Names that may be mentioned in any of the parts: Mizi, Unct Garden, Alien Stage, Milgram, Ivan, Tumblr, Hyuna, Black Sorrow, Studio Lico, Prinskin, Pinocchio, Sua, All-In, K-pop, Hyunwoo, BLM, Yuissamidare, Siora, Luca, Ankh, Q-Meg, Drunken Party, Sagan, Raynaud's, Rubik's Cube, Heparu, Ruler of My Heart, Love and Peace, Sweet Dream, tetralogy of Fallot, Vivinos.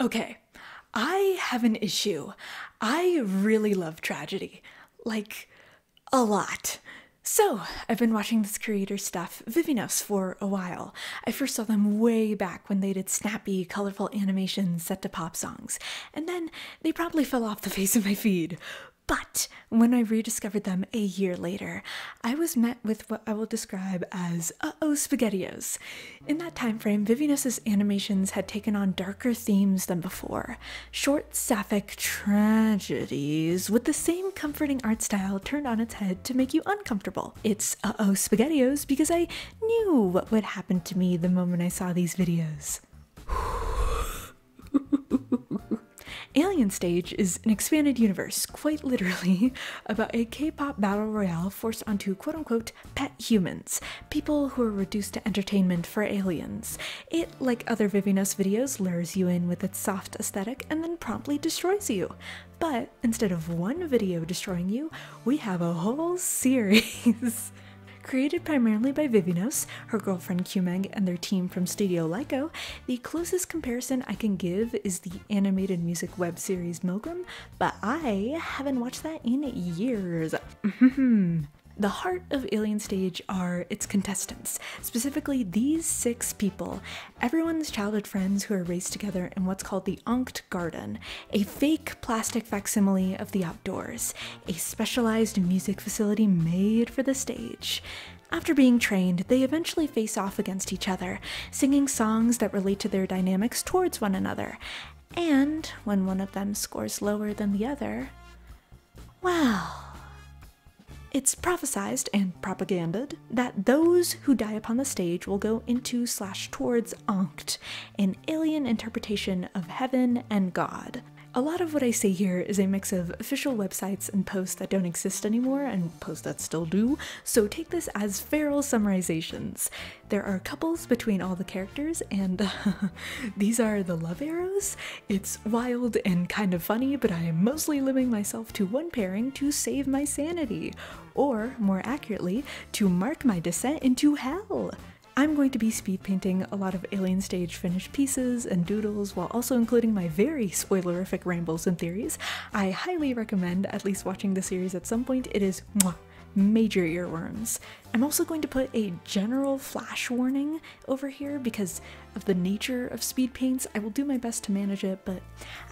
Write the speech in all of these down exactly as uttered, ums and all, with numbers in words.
Okay, I have an issue. I really love tragedy. Like, a lot. So, I've been watching this creator stuff, Vivinos, for a while. I first saw them way back when they did snappy, colorful animations set to pop songs, and then they probably fell off the face of my feed. But when I rediscovered them a year later, I was met with what I will describe as uh-oh SpaghettiOs. In that time frame, Vivinos' animations had taken on darker themes than before. Short, sapphic tragedies with the same comforting art style turned on its head to make you uncomfortable. It's uh-oh SpaghettiOs because I knew what would happen to me the moment I saw these videos. Alien Stage is an expanded universe, quite literally, about a K-pop battle royale forced onto quote-unquote pet humans, people who are reduced to entertainment for aliens. It, like other Vivinos videos, lures you in with its soft aesthetic and then promptly destroys you. But instead of one video destroying you, we have a whole series. Created primarily by Vivinos, her girlfriend Q-Meg, and their team from Studio Lico, the closest comparison I can give is the animated music web series Milgram, but I haven't watched that in years. The heart of Alien Stage are its contestants, specifically these six people, everyone's childhood friends who are raised together in what's called the Unct Garden, a fake plastic facsimile of the outdoors, a specialized music facility made for the stage. After being trained, they eventually face off against each other, singing songs that relate to their dynamics towards one another, and when one of them scores lower than the other, well, it's prophesized and propaganded that those who die upon the stage will go into slash towards Ankh, an alien interpretation of heaven and God. A lot of what I say here is a mix of official websites and posts that don't exist anymore and posts that still do, so take this as feral summarizations. There are couples between all the characters, and these are the love arrows. It's wild and kind of funny, but I am mostly limiting myself to one pairing to save my sanity, or more accurately, to mark my descent into hell. I'm going to be speed painting a lot of Alien Stage finished pieces and doodles while also including my very spoilerific rambles and theories. I highly recommend at least watching the series at some point. It is mwah, major earworms. I'm also going to put a general flash warning over here because of the nature of speed paints. I will do my best to manage it, but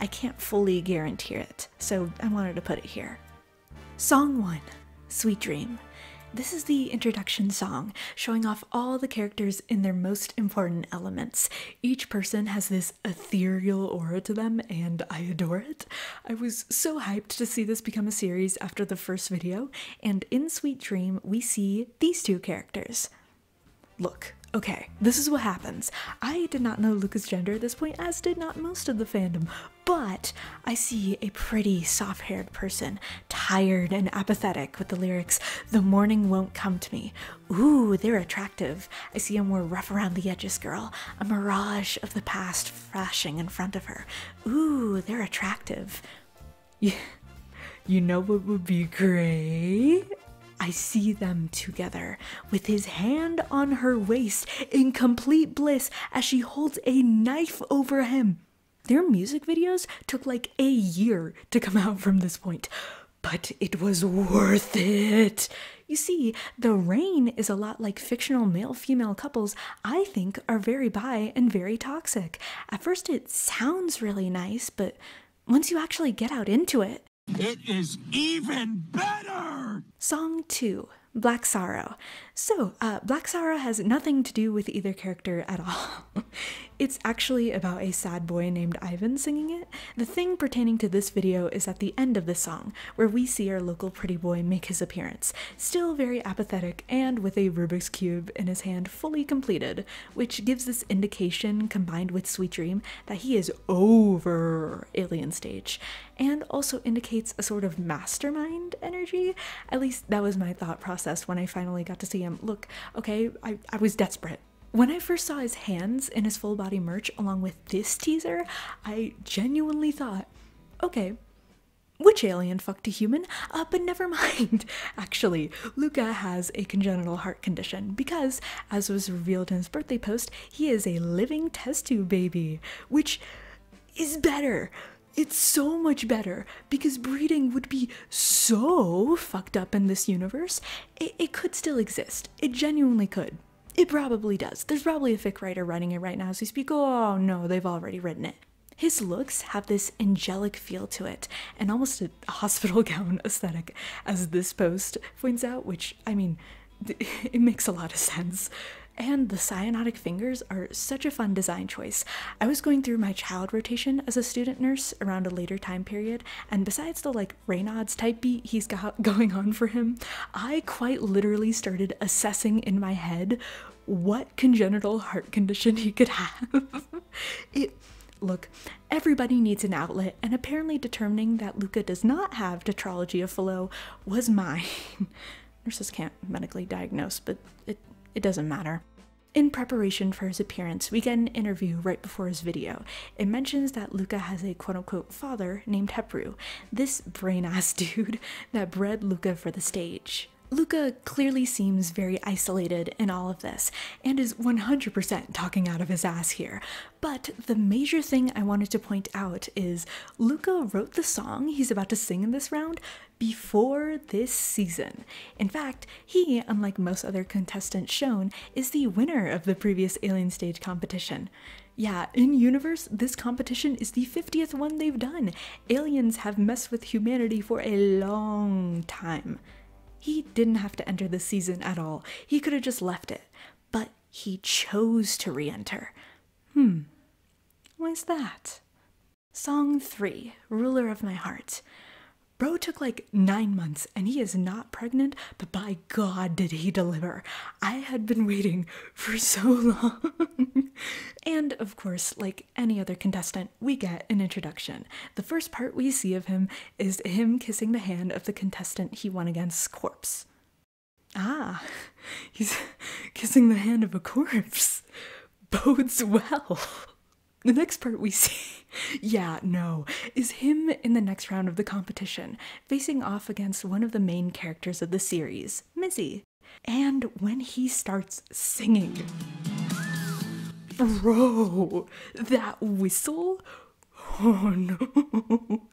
I can't fully guarantee it, so I wanted to put it here. Song one, Sweet Dream. This is the introduction song, showing off all the characters in their most important elements. Each person has this ethereal aura to them, and I adore it. I was so hyped to see this become a series after the first video, and in Sweet Dream, we see these two characters. Look. Okay, this is what happens. I did not know Luca's gender at this point, as did not most of the fandom, but I see a pretty soft-haired person, tired and apathetic, with the lyrics, "The morning won't come to me." Ooh, they're attractive. I see a more rough around the edges girl, a mirage of the past flashing in front of her. Ooh, they're attractive. Yeah. You know what would be great? I see them together, with his hand on her waist, in complete bliss as she holds a knife over him. Their music videos took like a year to come out from this point, but it was worth it. You see, the rain is a lot like fictional male-female couples I think are very bi and very toxic. At first it sounds really nice, but once you actually get out into it, it is even better! Song two, Black Sorrow. So, uh, Black Sorrow has nothing to do with either character at all. It's actually about a sad boy named Ivan singing it. The thing pertaining to this video is at the end of the song, where we see our local pretty boy make his appearance, still very apathetic and with a Rubik's Cube in his hand fully completed, which gives this indication, combined with Sweet Dream, that he is over Alien Stage, and also indicates a sort of mastermind energy. At least that was my thought process when I finally got to see him. Look, okay, I, I was desperate. When I first saw his hands in his full body merch along with this teaser, I genuinely thought, okay, which alien fucked a human? Uh, but never mind. Actually, Luca has a congenital heart condition because, as was revealed in his birthday post, he is a living test tube baby, which is better. It's so much better because breeding would be so fucked up in this universe. It, it could still exist. It genuinely could. It probably does. There's probably a fic writer writing it right now as we speak. Oh no, they've already written it. His looks have this angelic feel to it, and almost a hospital gown aesthetic, as this post points out, which, I mean, it makes a lot of sense. And the cyanotic fingers are such a fun design choice. I was going through my child rotation as a student nurse around a later time period, and besides the like Raynaud's type beat he's got going on for him, I quite literally started assessing in my head what congenital heart condition he could have. it Look, everybody needs an outlet, and apparently determining that Luca does not have tetralogy of Fallot was mine. Nurses can't medically diagnose, but it It doesn't matter. In preparation for his appearance, we get an interview right before his video. It mentions that Luca has a quote-unquote father named Heparu, this brain-ass dude that bred Luca for the stage. Luca clearly seems very isolated in all of this, and is one hundred percent talking out of his ass here. But the major thing I wanted to point out is Luca wrote the song he's about to sing in this round before this season. In fact, he, unlike most other contestants shown, is the winner of the previous Alien Stage competition. Yeah, in universe, this competition is the fiftieth one they've done. Aliens have messed with humanity for a long time. He didn't have to enter this season at all. He could have just left it. But he chose to re-enter. Hmm. Why's that? Song three, Ruler of My Heart. Bro took like nine months and he is not pregnant, but by God did he deliver. I had been waiting for so long. And of course, like any other contestant, we get an introduction. The first part we see of him is him kissing the hand of the contestant he won against, corpse. Ah, he's kissing the hand of a corpse. Bodes well. The next part we see, yeah, no, is him in the next round of the competition, facing off against one of the main characters of the series, Mizi. And when he starts singing, bro, that whistle, oh no.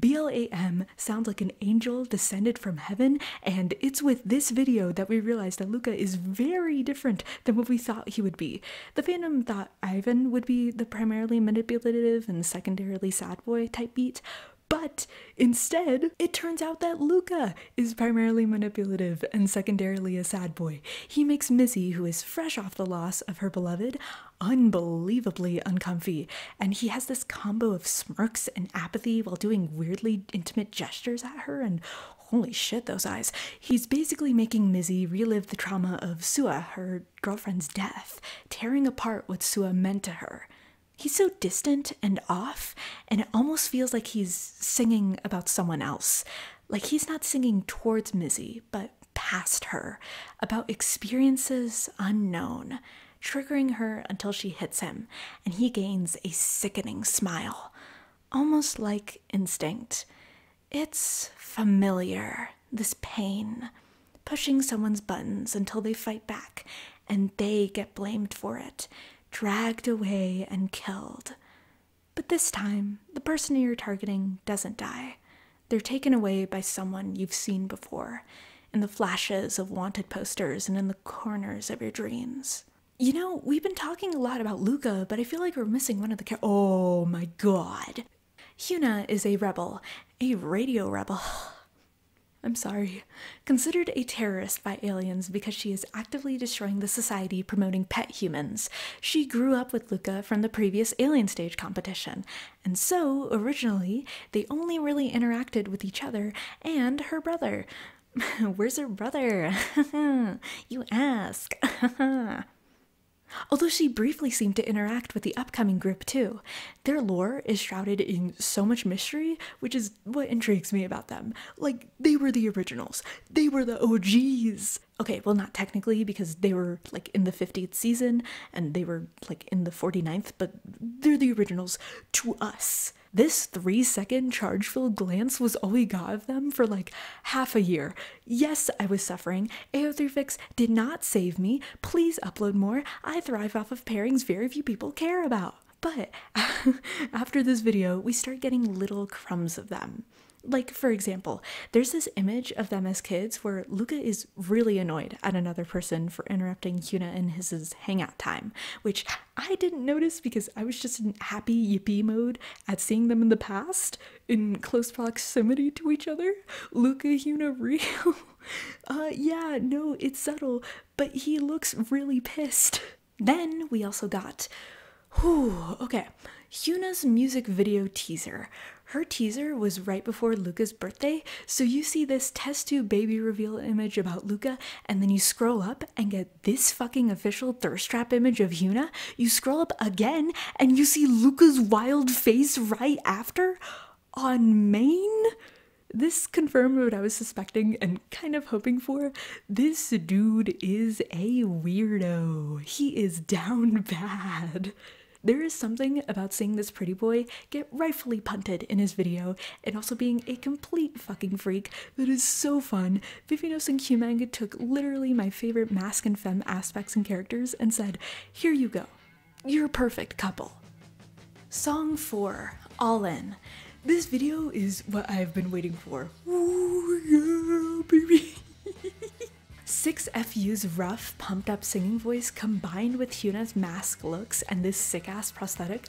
B L M sounds like an angel descended from heaven, and it's with this video that we realize that Luca is very different than what we thought he would be. The fandom thought Ivan would be the primarily manipulative and secondarily sad boy type beat, but instead, it turns out that Luca is primarily manipulative and secondarily a sad boy. He makes Mizi, who is fresh off the loss of her beloved, unbelievably uncomfy, and he has this combo of smirks and apathy while doing weirdly intimate gestures at her, and holy shit, those eyes. He's basically making Mizi relive the trauma of Sua, her girlfriend's death, tearing apart what Sua meant to her. He's so distant and off, and it almost feels like he's singing about someone else. Like he's not singing towards Mizi, but past her, about experiences unknown, triggering her until she hits him, and he gains a sickening smile, almost like instinct. It's familiar, this pain, pushing someone's buttons until they fight back, and they get blamed for it. Dragged away and killed. But this time, the person you're targeting doesn't die. They're taken away by someone you've seen before, in the flashes of wanted posters and in the corners of your dreams. You know, we've been talking a lot about Luca, but I feel like we're missing one of the ca- Oh my god. Hyuna is a rebel, a radio rebel. I'm sorry, considered a terrorist by aliens because she is actively destroying the society promoting pet humans. She grew up with Luca from the previous Alien Stage competition, and so, originally, they only really interacted with each other and her brother. Where's her brother? You ask. Although she briefly seemed to interact with the upcoming group too. Their lore is shrouded in so much mystery, which is what intrigues me about them. Like, they were the originals. They were the O Gs. Okay, well not technically because they were like in the fiftieth season and they were like in the forty-ninth, but they're the originals to us. This three second charge-filled glance was all we got of them for like half a year. Yes, I was suffering. A O three Fix did not save me. Please upload more. I thrive off of pairings very few people care about. But after this video, we start getting little crumbs of them. Like, for example, there's this image of them as kids where Luca is really annoyed at another person for interrupting Hyuna and his hangout time, which I didn't notice because I was just in happy yippee mode at seeing them in the past in close proximity to each other. Luca, Hyuna, real. Uh, yeah, no, it's subtle, but he looks really pissed. Then we also got, whew, okay, Hyuna's music video teaser. Her teaser was right before Luca's birthday, so you see this test tube baby reveal image about Luca, and then you scroll up and get this fucking official thirst trap image of Hyuna. You scroll up again, and you see Luca's wild face right after? On main? This confirmed what I was suspecting and kind of hoping for. This dude is a weirdo. He is down bad. There is something about seeing this pretty boy get rightfully punted in his video and also being a complete fucking freak that is so fun. Vivinos and Q-Meg took literally my favorite mask and femme aspects and characters and said, here you go, you're a perfect couple. Song four, All In. This video is what I've been waiting for. Ooh, yeah, baby. six F U's rough, pumped-up singing voice combined with Hyuna's mask looks and this sick-ass prosthetic.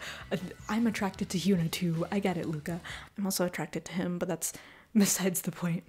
I'm attracted to Hyuna too, I get it, Luca. I'm also attracted to him, but that's besides the point.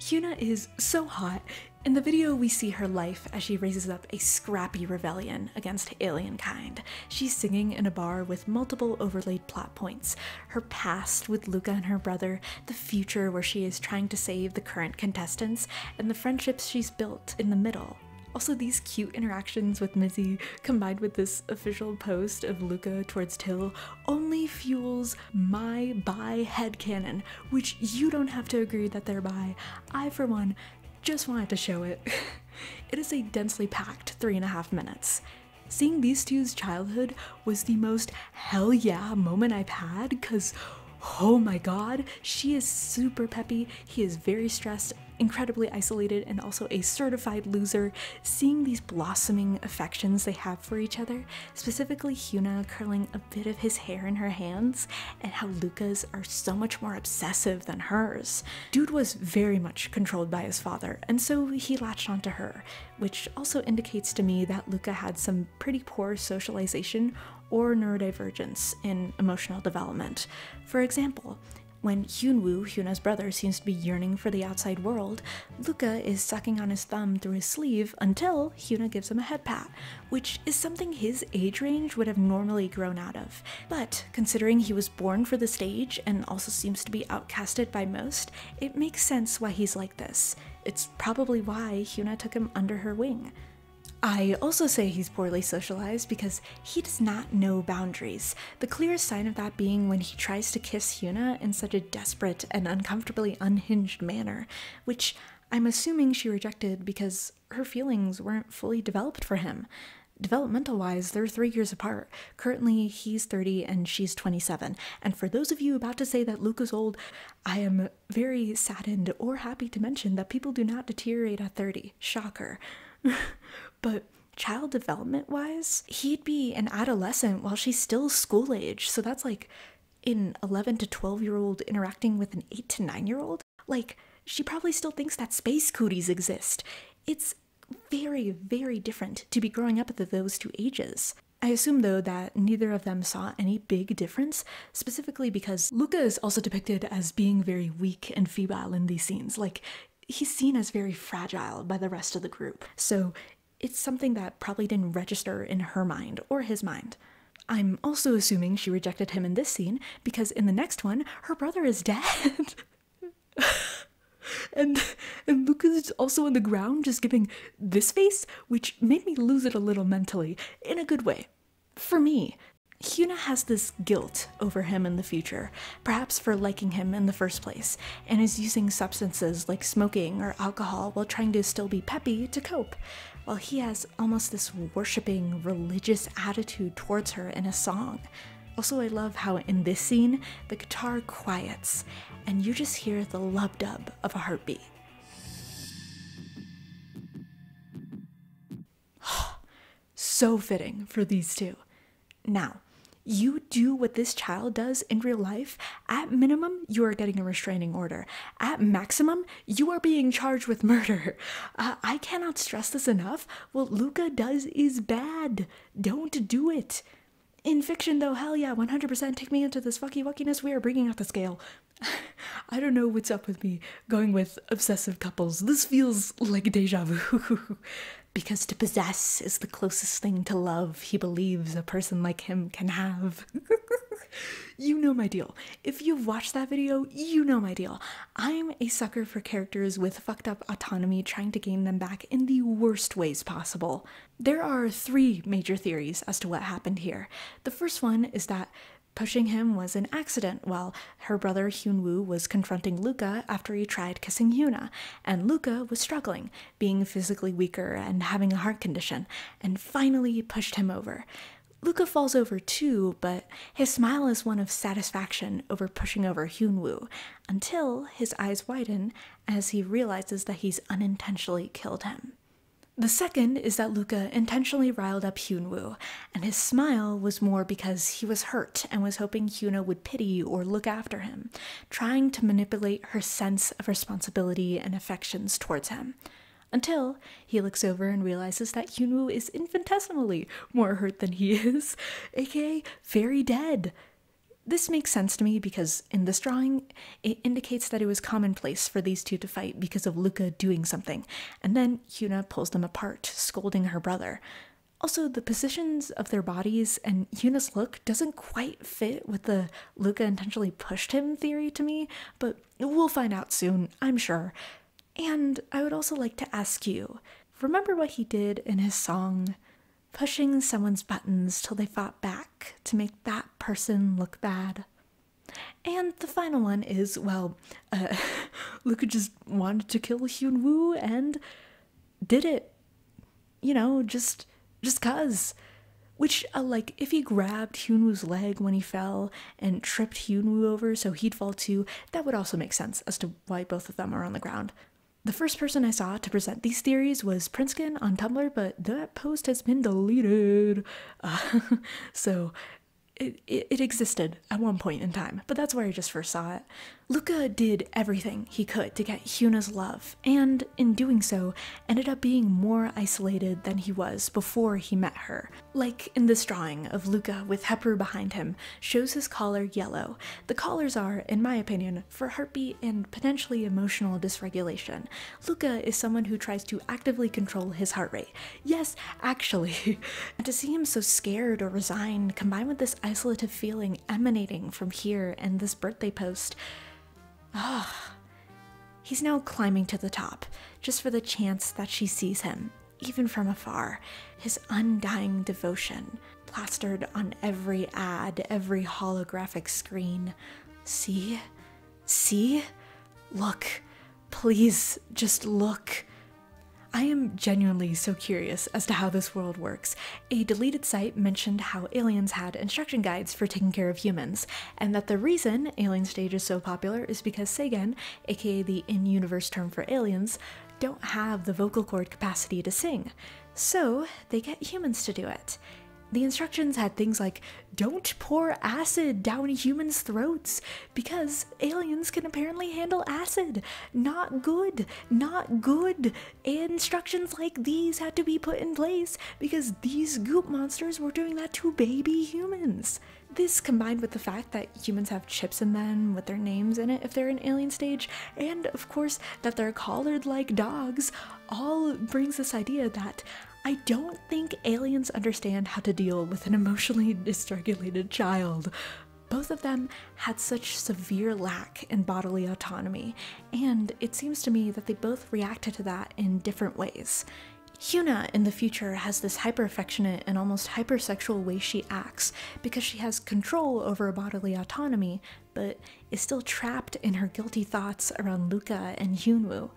Hyuna is so hot. In the video, we see her life as she raises up a scrappy rebellion against alien kind. She's singing in a bar with multiple overlaid plot points. Her past with Luca and her brother, the future where she is trying to save the current contestants, and the friendships she's built in the middle. Also, these cute interactions with Mizi, combined with this official post of Luca towards Till, only fuels my bi headcanon, which you don't have to agree that they're bi. I, for one, just wanted to show it. It is a densely packed three and a half minutes. Seeing these two's childhood was the most hell yeah moment I've had because, oh my god, she is super peppy, he is very stressed, incredibly isolated, and also a certified loser. Seeing these blossoming affections they have for each other, specifically Hyuna curling a bit of his hair in her hands, and how Luca's are so much more obsessive than hers. Dude was very much controlled by his father, and so he latched onto her, which also indicates to me that Luca had some pretty poor socialization or neurodivergence in emotional development. For example, when Hyunwoo, Hyuna's brother, seems to be yearning for the outside world, Luca is sucking on his thumb through his sleeve until Hyuna gives him a head pat, which is something his age range would have normally grown out of. But considering he was born for the stage and also seems to be outcasted by most, it makes sense why he's like this. It's probably why Hyuna took him under her wing. I also say he's poorly socialized because he does not know boundaries, the clearest sign of that being when he tries to kiss Hyuna in such a desperate and uncomfortably unhinged manner, which I'm assuming she rejected because her feelings weren't fully developed for him. Developmental-wise, they're three years apart. Currently, he's thirty and she's twenty-seven. And for those of you about to say that Luca's old, I am very saddened or happy to mention that people do not deteriorate at thirty. Shocker. But child development-wise, he'd be an adolescent while she's still school age, so that's like an eleven to twelve year old interacting with an eight to nine year old. Like, she probably still thinks that space cooties exist. It's very, very different to be growing up at those two ages. I assume, though, that neither of them saw any big difference, specifically because Luca is also depicted as being very weak and feeble in these scenes. Like, he's seen as very fragile by the rest of the group, so it's something that probably didn't register in her mind or his mind. I'm also assuming she rejected him in this scene because in the next one, her brother is dead. and and Luca's also on the ground just giving this face, which made me lose it a little mentally, in a good way. For me, Hyuna has this guilt over him in the future, perhaps for liking him in the first place, and is using substances like smoking or alcohol while trying to still be peppy to cope, while he has almost this worshipping, religious attitude towards her in a song. Also, I love how in this scene, the guitar quiets, and you just hear the lub-dub of a heartbeat. So fitting for these two. Now, you do what this child does in real life, at minimum, you are getting a restraining order. At maximum, you are being charged with murder. Uh, I cannot stress this enough. What Luca does is bad. Don't do it. In fiction, though, hell yeah, one hundred percent take me into this fucky wuckiness. We are bringing out the scale. I don't know what's up with me going with obsessive couples. This feels like deja vu. Because to possess is the closest thing to love he believes a person like him can have. You know my deal. If you've watched that video, you know my deal. I'm a sucker for characters with fucked up autonomy trying to gain them back in the worst ways possible. There are three major theories as to what happened here. The first one is that pushing him was an accident while her brother Hyunwoo was confronting Luca after he tried kissing Hyuna, and Luca was struggling, being physically weaker and having a heart condition, and finally pushed him over. Luca falls over too, but his smile is one of satisfaction over pushing over Hyunwoo, until his eyes widen as he realizes that he's unintentionally killed him. The second is that Luca intentionally riled up Hyunwoo, and his smile was more because he was hurt and was hoping Hyuna would pity or look after him, trying to manipulate her sense of responsibility and affections towards him. Until he looks over and realizes that Hyunwoo is infinitesimally more hurt than he is, aka very dead. This makes sense to me because in this drawing, it indicates that it was commonplace for these two to fight because of Luca doing something, and then Hyuna pulls them apart, scolding her brother. Also, the positions of their bodies and Hyuna's look doesn't quite fit with the Luca intentionally pushed him theory to me, but we'll find out soon, I'm sure. And I would also like to ask you, remember what he did in his song? Pushing someone's buttons till they fought back to make that person look bad. And the final one is, well, uh, Luca just wanted to kill Hyunwoo and did it. You know, just, just cause. Which, uh, like, if he grabbed Hyunwoo's leg when he fell and tripped Hyunwoo over so he'd fall too, that would also make sense as to why both of them are on the ground. The first person I saw to present these theories was Prinskin on Tumblr, but that post has been deleted. Uh, so it, it, it existed at one point in time, but that's where I just first saw it. Luca did everything he could to get Hyuna's love, and in doing so, ended up being more isolated than he was before he met her. Like in this drawing of Luca with Heparu behind him, shows his collar yellow. The collars are, in my opinion, for heartbeat and potentially emotional dysregulation. Luca is someone who tries to actively control his heart rate. Yes, actually. And to see him so scared or resigned, combined with this isolative feeling emanating from here and this birthday post, ah, oh, he's now climbing to the top, just for the chance that she sees him. Even from afar, his undying devotion, plastered on every ad, every holographic screen. See? See? Look. Please, just look. I am genuinely so curious as to how this world works. A deleted site mentioned how aliens had instruction guides for taking care of humans, and that the reason Alien Stage is so popular is because Sagan, aka the in-universe term for aliens, don't have the vocal cord capacity to sing, so they get humans to do it. The instructions had things like, don't pour acid down humans' throats, because aliens can apparently handle acid. Not good, not good. Instructions like these had to be put in place, because these goop monsters were doing that to baby humans. This, combined with the fact that humans have chips in them with their names in it if they're in Alien Stage, and of course that they're collared like dogs, all brings this idea that I don't think aliens understand how to deal with an emotionally dysregulated child. Both of them had such severe lack in bodily autonomy, and it seems to me that they both reacted to that in different ways. Hyuna in the future has this hyper-affectionate and almost hypersexual way she acts because she has control over bodily autonomy, but is still trapped in her guilty thoughts around Luca and Hyunwoo.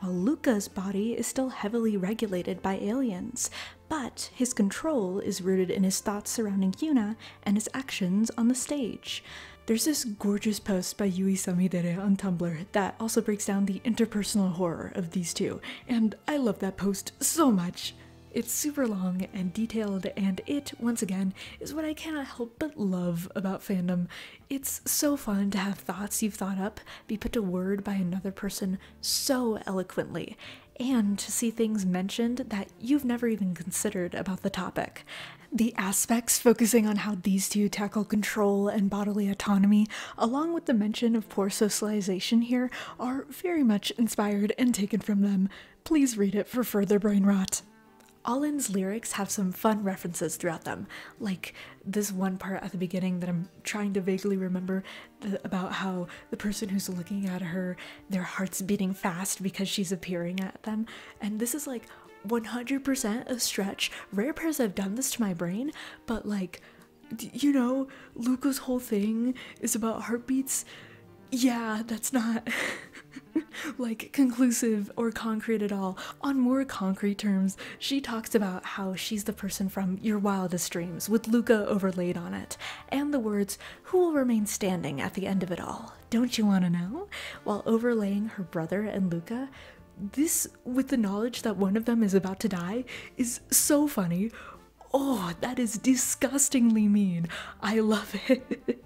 While Luca's body is still heavily regulated by aliens, but his control is rooted in his thoughts surrounding Hyuna and his actions on the stage. There's this gorgeous post by Yuissamidare on Tumblr that also breaks down the interpersonal horror of these two, and I love that post so much. It's super long and detailed, and it, once again, is what I cannot help but love about fandom. It's so fun to have thoughts you've thought up be put to word by another person so eloquently, and to see things mentioned that you've never even considered about the topic. The aspects focusing on how these two tackle control and bodily autonomy, along with the mention of poor socialization here, are very much inspired and taken from them. Please read it for further brain rot. Allin's lyrics have some fun references throughout them, like this one part at the beginning that I'm trying to vaguely remember about how the person who's looking at her, their heart's beating fast because she's appearing at them, and this is like one hundred percent of stretch. Rare pairs have done this to my brain, but like, you know, Luca's whole thing is about heartbeats. Yeah, that's not like conclusive or concrete at all. On more concrete terms, she talks about how she's the person from Your Wildest Dreams with Luca overlaid on it, and the words, "Who will remain standing at the end of it all? Don't you want to know?" while overlaying her brother and Luca. This, with the knowledge that one of them is about to die, is so funny. Oh, that is disgustingly mean. I love it.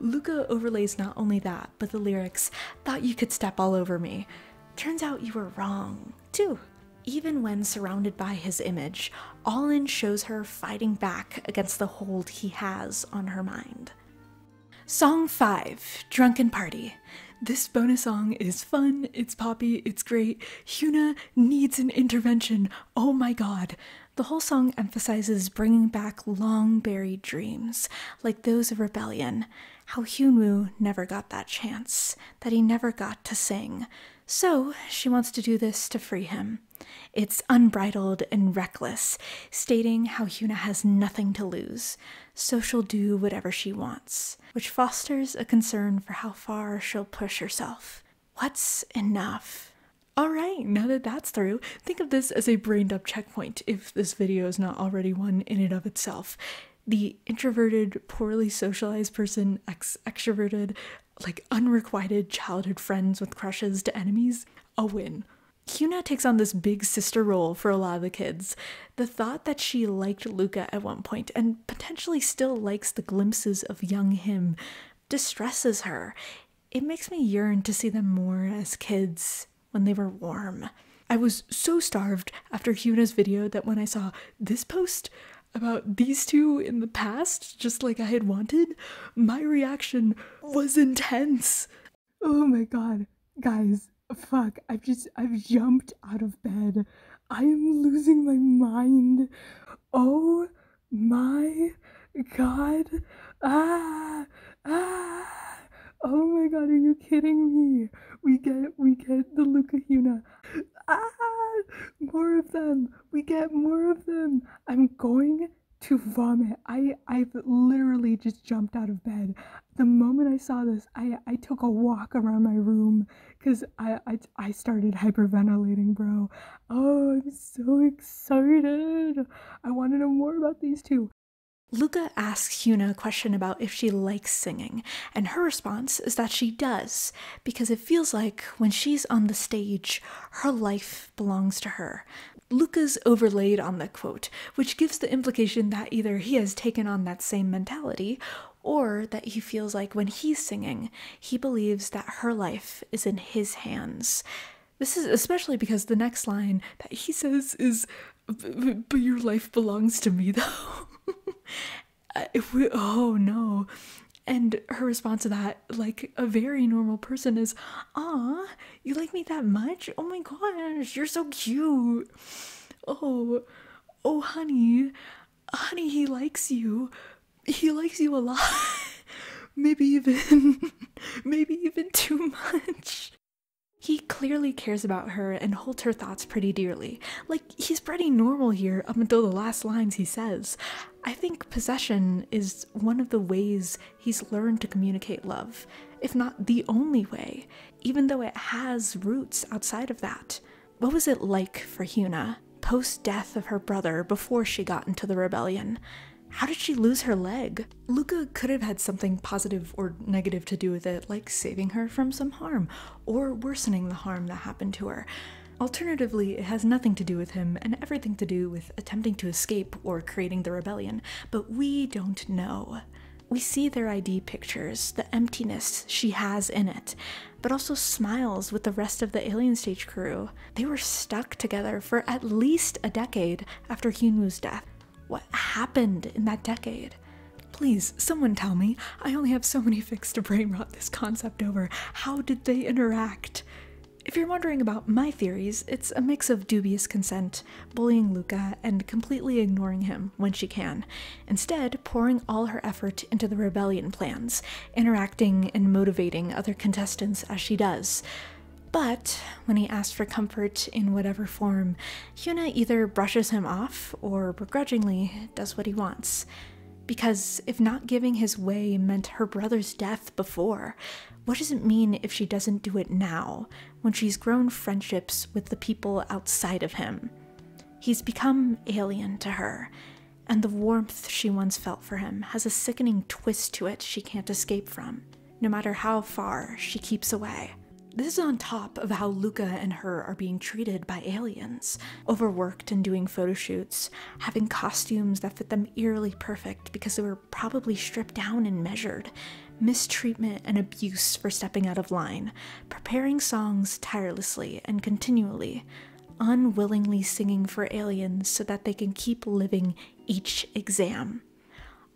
Luca overlays not only that, but the lyrics, "Thought you could step all over me. Turns out you were wrong, too." Even when surrounded by his image, Allin shows her fighting back against the hold he has on her mind. Song five, Drunken Party. This bonus song is fun, it's poppy, it's great. Hyuna needs an intervention, oh my god. The whole song emphasizes bringing back long-buried dreams, like those of rebellion, how Hyunwoo never got that chance, that he never got to sing. So she wants to do this to free him. It's unbridled and reckless, stating how Hyuna has nothing to lose, so she'll do whatever she wants, which fosters a concern for how far she'll push herself. What's enough? Alright, now that that's through, think of this as a brain-dump checkpoint, if this video is not already one in and of itself. The introverted, poorly socialized person, ex extroverted, like unrequited childhood friends with crushes to enemies, a win. Hyuna takes on this big sister role for a lot of the kids. The thought that she liked Luca at one point, and potentially still likes the glimpses of young him, distresses her. It makes me yearn to see them more as kids, when they were warm. I was so starved after Hyuna's video that when I saw this post about these two in the past, just like I had wanted, my reaction was intense. Oh my god, guys. Fuck, I've just, I've jumped out of bed. I am losing my mind. Oh my god. Ah, ah. Oh my god, are you kidding me? We get, we get the Luca Hyuna. Ah, more of them. We get more of them. I'm going to vomit. I, I've literally just jumped out of bed. The moment I saw this, I, I took a walk around my room. Because I, I, I started hyperventilating, bro. Oh, I'm so excited. I want to know more about these two. Luca asks Hyuna a question about if she likes singing, and her response is that she does, because it feels like when she's on the stage, her life belongs to her. Luca's overlaid on the quote, which gives the implication that either he has taken on that same mentality, or that he feels like when he's singing, he believes that her life is in his hands. This is especially because the next line that he says is, "But your life belongs to me, though." If we, oh no. And her response to that, like a very normal person, is, "Aw, you like me that much? Oh my gosh, you're so cute. Oh, oh honey, honey, he likes you. He likes you a lot." Maybe even, maybe even too much. He clearly cares about her and holds her thoughts pretty dearly. Like, he's pretty normal here up until the last lines he says. I think possession is one of the ways he's learned to communicate love, if not the only way, even though it has roots outside of that. What was it like for Hyuna, post-death of her brother before she got into the rebellion? How did she lose her leg? Luca could have had something positive or negative to do with it, like saving her from some harm, or worsening the harm that happened to her. Alternatively, it has nothing to do with him and everything to do with attempting to escape or creating the rebellion, but we don't know. We see their I D pictures, the emptiness she has in it, but also smiles with the rest of the Alien Stage crew. They were stuck together for at least a decade after Hyunwoo's death. What happened in that decade? Please, someone tell me. I only have so many fixes to brain rot this concept over. How did they interact? If you're wondering about my theories, it's a mix of dubious consent, bullying Luca, and completely ignoring him when she can, instead pouring all her effort into the rebellion plans, interacting and motivating other contestants as she does. But when he asks for comfort in whatever form, Hyuna either brushes him off or begrudgingly does what he wants. Because if not giving his way meant her brother's death before, what does it mean if she doesn't do it now, when she's grown friendships with the people outside of him? He's become alien to her, and the warmth she once felt for him has a sickening twist to it she can't escape from, no matter how far she keeps away. This is on top of how Luca and her are being treated by aliens, overworked and doing photo shoots, having costumes that fit them eerily perfect because they were probably stripped down and measured, mistreatment and abuse for stepping out of line, preparing songs tirelessly and continually, unwillingly singing for aliens so that they can keep living each exam.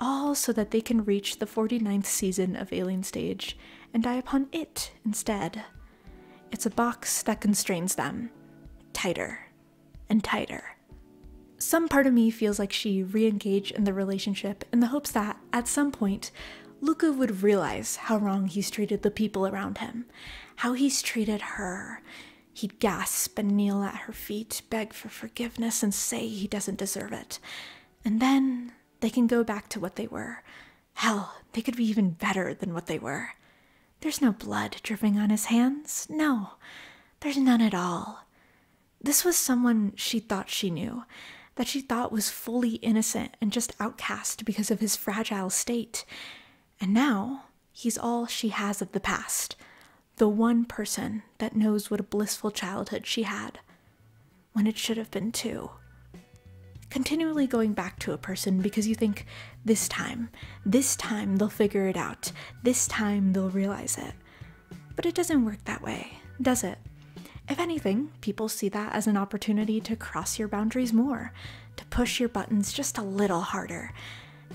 All so that they can reach the forty-ninth season of Alien Stage and die upon it instead. It's a box that constrains them, tighter and tighter. Some part of me feels like she re-engaged in the relationship in the hopes that, at some point, Luca would realize how wrong he's treated the people around him, how he's treated her. He'd gasp and kneel at her feet, beg for forgiveness, and say he doesn't deserve it. And then they can go back to what they were. Hell, they could be even better than what they were. There's no blood dripping on his hands. No, there's none at all. This was someone she thought she knew, that she thought was fully innocent and just outcast because of his fragile state. And now, he's all she has of the past, the one person that knows what a blissful childhood she had, when it should have been two. Continually going back to a person because you think, this time, this time they'll figure it out, this time they'll realize it. But it doesn't work that way, does it? If anything, people see that as an opportunity to cross your boundaries more, to push your buttons just a little harder.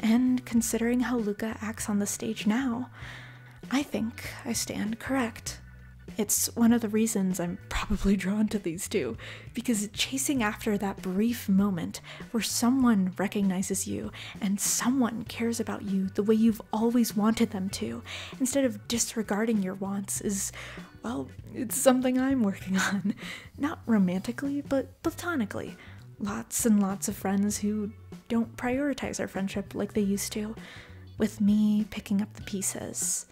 And considering how Luca acts on the stage now, I think I stand correct. It's one of the reasons I'm probably drawn to these two, because chasing after that brief moment where someone recognizes you and someone cares about you the way you've always wanted them to, instead of disregarding your wants, is, well, it's something I'm working on. Not romantically, but platonically. Lots and lots of friends who don't prioritize our friendship like they used to, with me picking up the pieces.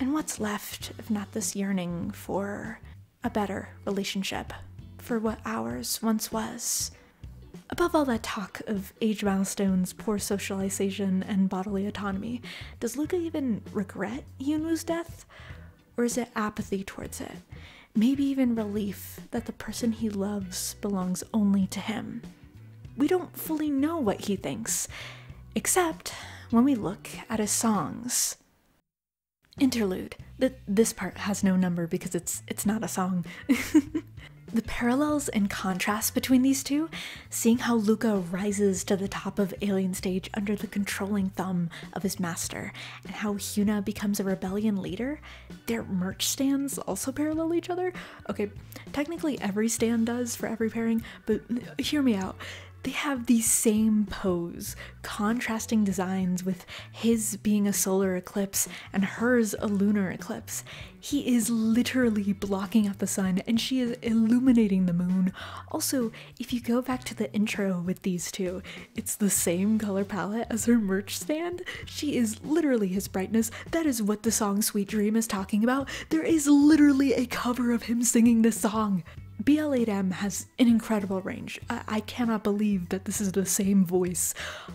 And what's left if not this yearning for a better relationship, for what ours once was? Above all that talk of age milestones, poor socialization, and bodily autonomy, does Luca even regret Hyunwoo's death? Or is it apathy towards it? Maybe even relief that the person he loves belongs only to him? We don't fully know what he thinks, except when we look at his songs. Interlude. Th this part has no number because it's it's not a song. The parallels and contrast between these two, seeing how Luca rises to the top of Alien Stage under the controlling thumb of his master, and how Hyuna becomes a rebellion leader, their merch stands also parallel each other. Okay, technically every stand does for every pairing, but hear me out. They have the same pose, contrasting designs with his being a solar eclipse and hers a lunar eclipse. He is literally blocking out the sun and she is illuminating the moon. Also, if you go back to the intro with these two, it's the same color palette as her merch stand. She is literally his brightness. That is what the song Sweet Dream is talking about. There is literally a cover of him singing this song. B L M has an incredible range. I, I cannot believe that this is the same voice.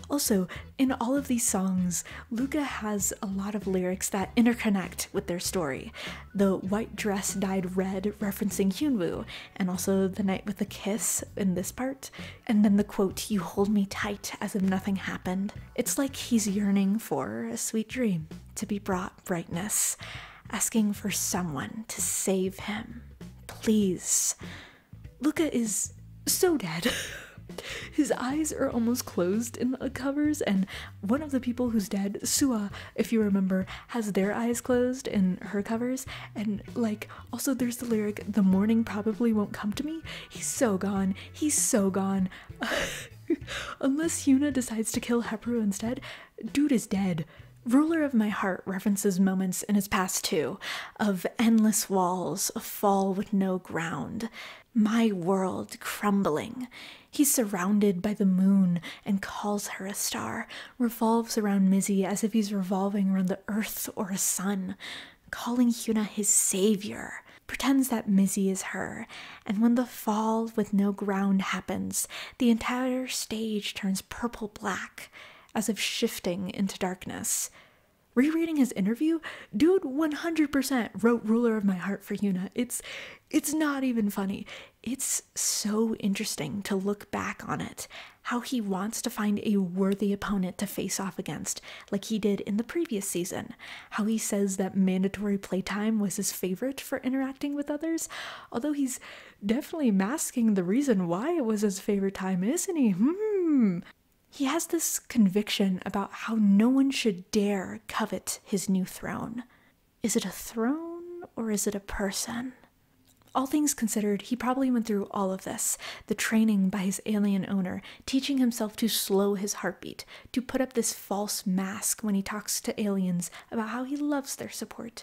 Also, in all of these songs, Luca has a lot of lyrics that interconnect with their story. The white dress dyed red referencing Hyunwoo, and also the night with the kiss in this part, and then the quote, "You hold me tight as if nothing happened." It's like he's yearning for a sweet dream to be brought brightness, asking for someone to save him. Please. Luca is so dead. His eyes are almost closed in the covers, and one of the people who's dead, Sua, if you remember, has their eyes closed in her covers. And like, also there's the lyric, "The morning probably won't come to me." He's so gone. He's so gone. Unless Hyuna decides to kill Heparu instead, dude is dead. Ruler of My Heart references moments in his past too, of endless walls, a fall with no ground, my world crumbling. He's surrounded by the moon and calls her a star, revolves around Mizi as if he's revolving around the earth or a sun, calling Hyuna his savior, pretends that Mizi is her, and when the fall with no ground happens, the entire stage turns purple-black, as if shifting into darkness. Rereading his interview, dude one hundred percent wrote Ruler of My Heart for Hyuna. It's, it's not even funny. It's so interesting to look back on it, how he wants to find a worthy opponent to face off against, like he did in the previous season, how he says that mandatory playtime was his favorite for interacting with others, although he's definitely masking the reason why it was his favorite time, isn't he? Hmm. He has this conviction about how no one should dare covet his new throne. Is it a throne or is it a person? All things considered, he probably went through all of this, the training by his alien owner, teaching himself to slow his heartbeat, to put up this false mask when he talks to aliens about how he loves their support.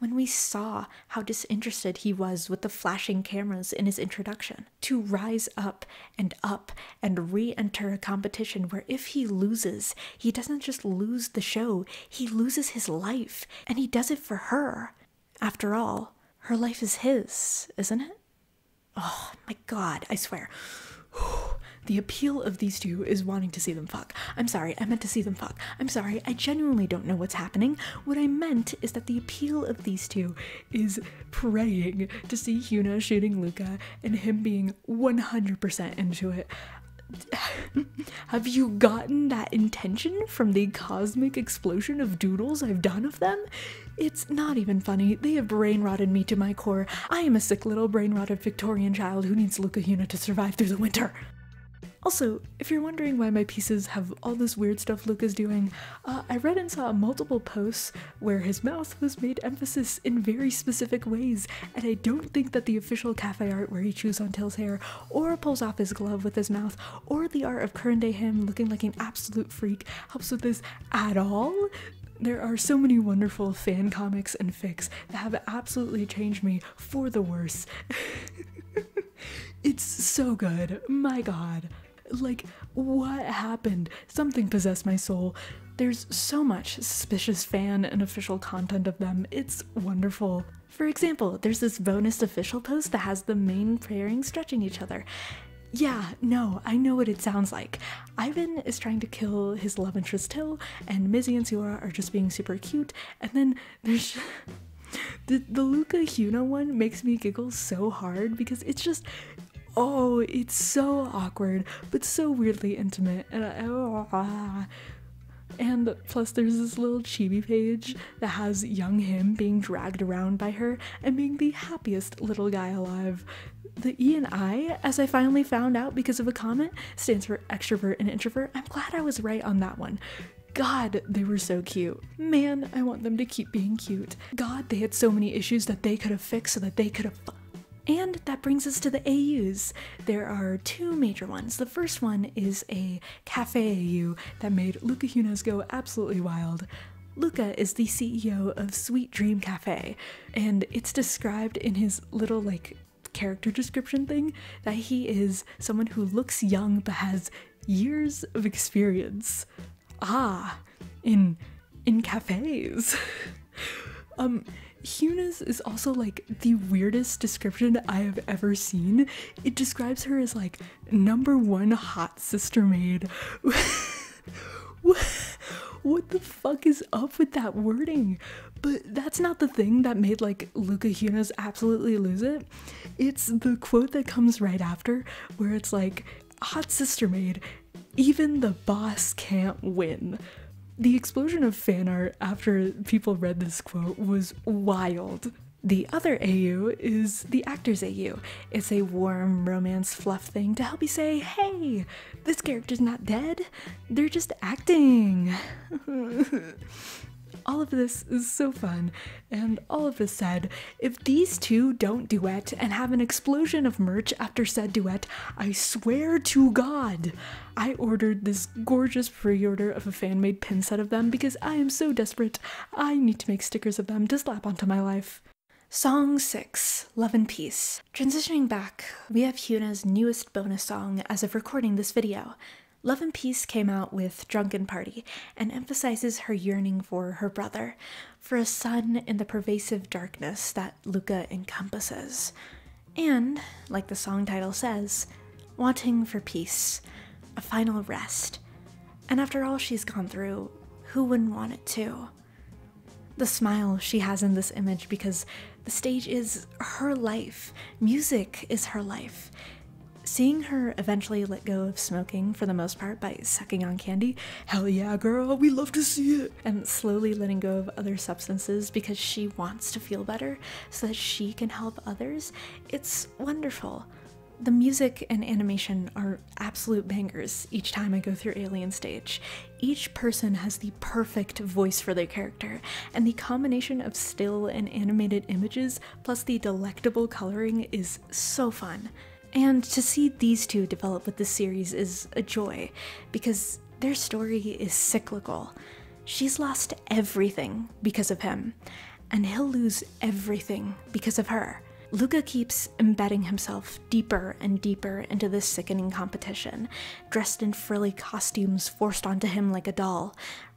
When we saw how disinterested he was with the flashing cameras in his introduction, to rise up and up and re-enter a competition where if he loses, he doesn't just lose the show, he loses his life, and he does it for her. After all, her life is his, isn't it? Oh my god, I swear. The appeal of these two is wanting to see them fuck. I'm sorry, I meant to see them fuck. I'm sorry, I genuinely don't know what's happening. What I meant is that the appeal of these two is praying to see Hyuna shooting Luca and him being one hundred percent into it. Have you gotten that intention from the cosmic explosion of doodles I've done of them? It's not even funny. They have brain-rotted me to my core. I am a sick little brain-rotted Victorian child who needs Luca Hyuna to survive through the winter. Also, if you're wondering why my pieces have all this weird stuff Luca's doing, uh, I read and saw multiple posts where his mouth was made emphasis in very specific ways, and I don't think that the official cafe art where he chews on Till's hair, or pulls off his glove with his mouth, or the art of current day him looking like an absolute freak helps with this at all. There are so many wonderful fan comics and fics that have absolutely changed me for the worse. It's so good, my god. Like, what happened? Something possessed my soul. There's so much suspicious fan and official content of them. It's wonderful. For example, there's this bonus official post that has the main pairing stretching each other. Yeah, no, I know what it sounds like. Ivan is trying to kill his love interest Till, and Mizi and Siora are just being super cute, and then there's... the, the Luca Hyuna one makes me giggle so hard because it's just... oh, it's so awkward, but so weirdly intimate. And, I, oh, ah. and plus there's this little chibi page that has young him being dragged around by her and being the happiest little guy alive. The E and I, as I finally found out because of a comment, stands for extrovert and introvert. I'm glad I was right on that one. God, they were so cute. Man, I want them to keep being cute. God, they had so many issues that they could have fixed so that they could have... And that brings us to the A Us. There are two major ones. The first one is a cafe A U that made Luca Hyuna's go absolutely wild. Luca is the C E O of Sweet Dream Cafe, and it's described in his little like character description thing that he is someone who looks young but has years of experience. Ah, in in cafes. Um, Hyuna's is also like the weirdest description I have ever seen. It describes her as like number one hot sister maid. What, what the fuck is up with that wording? But that's not the thing that made like Luca Hyuna's absolutely lose it. It's the quote that comes right after where it's like, hot sister maid, even the boss can't win. The explosion of fan art after people read this quote was wild. The other A U is the actor's A U. It's a warm romance fluff thing to help you say, hey, this character's not dead, they're just acting. All of this is so fun, and all of this said, if these two don't duet and have an explosion of merch after said duet, I swear to God, I ordered this gorgeous pre-order of a fan-made pin set of them because I am so desperate, I need to make stickers of them to slap onto my life. Song six, Love and Peace. Transitioning back, we have Hyuna's newest bonus song as of recording this video. Love and Peace came out with Drunken Party and emphasizes her yearning for her brother, for a son in the pervasive darkness that Luca encompasses. And, like the song title says, wanting for peace, a final rest. And after all she's gone through, who wouldn't want it too? The smile she has in this image because the stage is her life, music is her life. Seeing her eventually let go of smoking, for the most part, by sucking on candy, hell yeah girl, we love to see it! And slowly letting go of other substances because she wants to feel better so that she can help others, it's wonderful. The music and animation are absolute bangers each time I go through Alien Stage. Each person has the perfect voice for their character, and the combination of still and animated images plus the delectable coloring is so fun. And to see these two develop with this series is a joy, because their story is cyclical. She's lost everything because of him, and he'll lose everything because of her. Luca keeps embedding himself deeper and deeper into this sickening competition, dressed in frilly costumes forced onto him like a doll,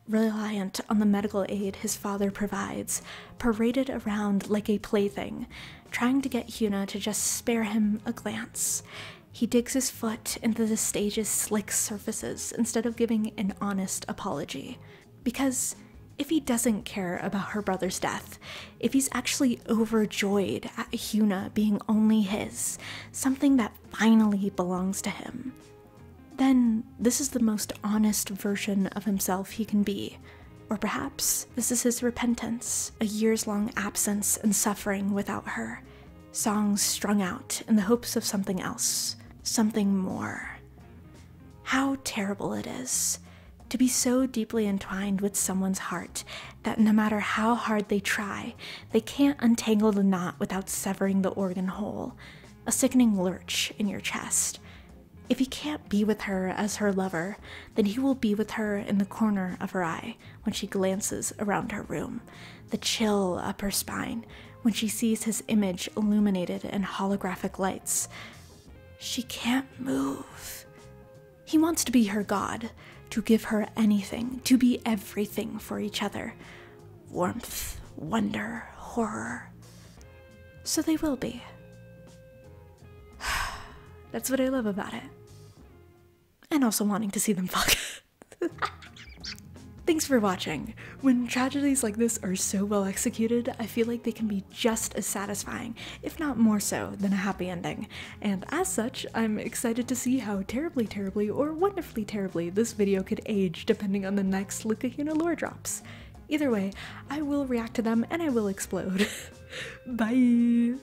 reliant on the medical aid his father provides, paraded around like a plaything, trying to get Hyuna to just spare him a glance. He digs his foot into the stage's slick surfaces instead of giving an honest apology. Because if he doesn't care about her brother's death, if he's actually overjoyed at Hyuna being only his, something that finally belongs to him, then this is the most honest version of himself he can be. Or perhaps this is his repentance, a years-long absence and suffering without her. Songs strung out in the hopes of something else, something more. How terrible it is to be so deeply entwined with someone's heart that no matter how hard they try, they can't untangle the knot without severing the organ whole, a sickening lurch in your chest. If he can't be with her as her lover, then he will be with her in the corner of her eye when she glances around her room, the chill up her spine when she sees his image illuminated in holographic lights. She can't move. He wants to be her god, to give her anything, to be everything for each other. Warmth, wonder, horror. So they will be. That's what I love about it. And also wanting to see them fuck. Thanks for watching. When tragedies like this are so well executed, I feel like they can be just as satisfying, if not more so, than a happy ending. And as such, I'm excited to see how terribly, terribly, or wonderfully terribly this video could age depending on the next Luca Hyuna lore drops. Either way, I will react to them and I will explode. Bye!